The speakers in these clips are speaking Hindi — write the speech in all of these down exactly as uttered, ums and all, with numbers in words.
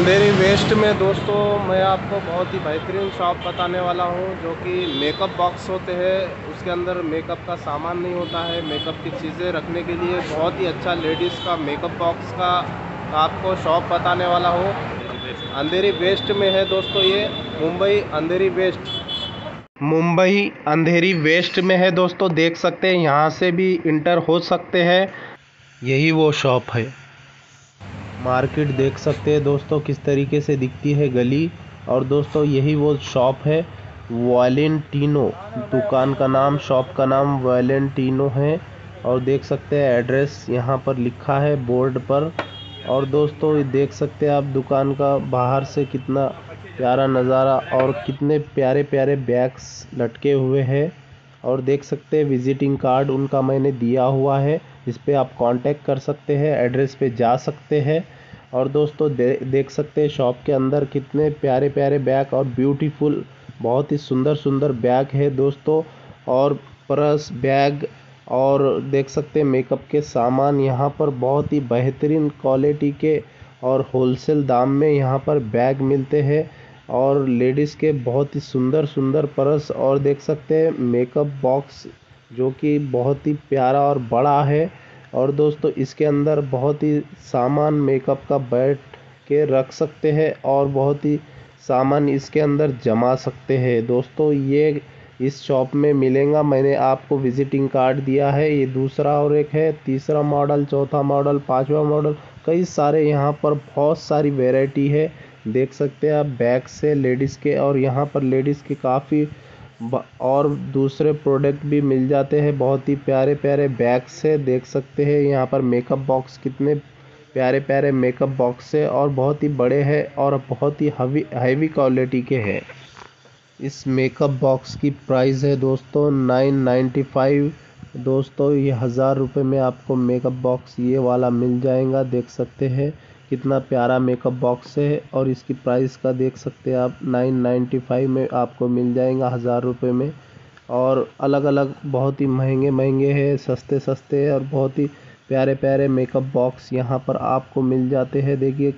अंधेरी वेस्ट में दोस्तों मैं आपको बहुत ही बेहतरीन शॉप बताने वाला हूं, जो कि मेकअप बॉक्स होते हैं। उसके अंदर मेकअप का सामान नहीं होता है, मेकअप की चीज़ें रखने के लिए बहुत ही अच्छा लेडीज़ का मेकअप बॉक्स का आपको शॉप बताने वाला हूं। अंधेरी वेस्ट में है दोस्तों, ये मुंबई अंधेरी वेस्ट मुंबई अंधेरी वेस्ट में है दोस्तों। देख सकते हैं, यहाँ से भी इंटर हो सकते हैं। यही वो शॉप है। मार्केट देख सकते हैं दोस्तों किस तरीके से दिखती है गली। और दोस्तों यही वो शॉप है, वैलेंटिनो। दुकान का नाम, शॉप का नाम वैलेंटिनो है। और देख सकते हैं एड्रेस यहाँ पर लिखा है बोर्ड पर। और दोस्तों देख सकते हैं आप दुकान का बाहर से कितना प्यारा नज़ारा और कितने प्यारे प्यारे बैग्स लटके हुए हैं। और देख सकते हैं विजिटिंग कार्ड उनका मैंने दिया हुआ है, इस पे आप कांटेक्ट कर सकते हैं, एड्रेस पे जा सकते हैं। और दोस्तों दे, देख सकते हैं शॉप के अंदर कितने प्यारे प्यारे बैग और ब्यूटीफुल, बहुत ही सुंदर सुंदर बैग है दोस्तों। और पर्स, बैग और देख सकते हैं मेकअप के सामान यहाँ पर बहुत ही बेहतरीन क्वालिटी के और होलसेल दाम में यहाँ पर बैग मिलते हैं। और लेडीज़ के बहुत ही सुंदर सुंदर पर्स और देख सकते हैं मेकअप बॉक्स, जो कि बहुत ही प्यारा और बड़ा है। और दोस्तों इसके अंदर बहुत ही सामान मेकअप का बैठ के रख सकते हैं और बहुत ही सामान इसके अंदर जमा सकते हैं। दोस्तों ये इस शॉप में मिलेगा। मैंने आपको विजिटिंग कार्ड दिया है, ये दूसरा और एक है, तीसरा मॉडल, चौथा मॉडल, पाँचवा मॉडल, कई सारे यहाँ पर बहुत सारी वेराइटी है। देख सकते हैं आप बैग से लेडीज़ के, और यहाँ पर लेडीज़ के काफ़ी और दूसरे प्रोडक्ट भी मिल जाते हैं, बहुत ही प्यारे प्यारे बैग से। देख सकते हैं यहाँ पर मेकअप बॉक्स, कितने प्यारे प्यारे मेकअप बॉक्स से, और बहुत ही बड़े हैं और बहुत ही हैवी हैवी क्वालिटी के हैं। इस मेकअप बॉक्स की प्राइस है दोस्तों नाइन नाइन्टी फाइव। दोस्तों ये हज़ार रुपये में आपको मेकअप बॉक्स ये वाला मिल जाएगा। देख सकते हैं कितना प्यारा मेकअप बॉक्स है, और इसकी प्राइस का देख सकते हैं आप नाइन नाइन्टी फाइव में आपको मिल जाएगा, हज़ार रुपये में। और अलग अलग बहुत ही महंगे महंगे हैं, सस्ते सस्ते हैं, और बहुत ही प्यारे प्यारे मेकअप बॉक्स यहाँ पर आपको मिल जाते हैं। देखिए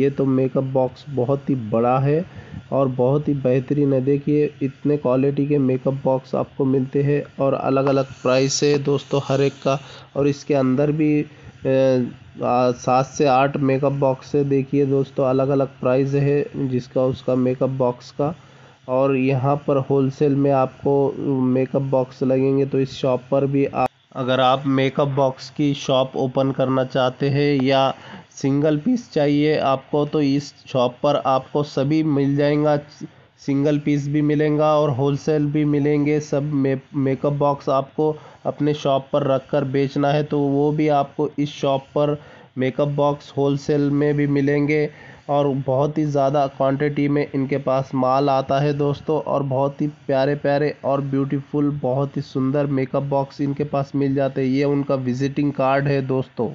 ये तो मेकअप बॉक्स बहुत ही बड़ा है और बहुत ही बेहतरीन है। देखिए इतने क्वालिटी के मेकअप बॉक्स आपको मिलते हैं, और अलग अलग प्राइस है दोस्तों हर एक का। और इसके अंदर भी सात से आठ मेकअप बॉक्स है। देखिए दोस्तों अलग अलग प्राइस है जिसका उसका मेकअप बॉक्स का। और यहाँ पर होलसेल में आपको मेकअप बॉक्स लगेंगे। तो इस शॉप पर भी आप, अगर आप मेकअप बॉक्स की शॉप ओपन करना चाहते हैं या सिंगल पीस चाहिए आपको, तो इस शॉप पर आपको सभी मिल जाएगा। सिंगल पीस भी मिलेगा और होलसेल भी मिलेंगे। सब मे मेकअप बॉक्स आपको अपने शॉप पर रखकर बेचना है तो वो भी आपको इस शॉप पर मेकअप बॉक्स होलसेल में भी मिलेंगे। और बहुत ही ज़्यादा क्वांटिटी में इनके पास माल आता है दोस्तों, और बहुत ही प्यारे प्यारे और ब्यूटीफुल, बहुत ही सुंदर मेकअप बॉक्स इनके पास मिल जाते हैं। ये उनका विजिटिंग कार्ड है दोस्तों।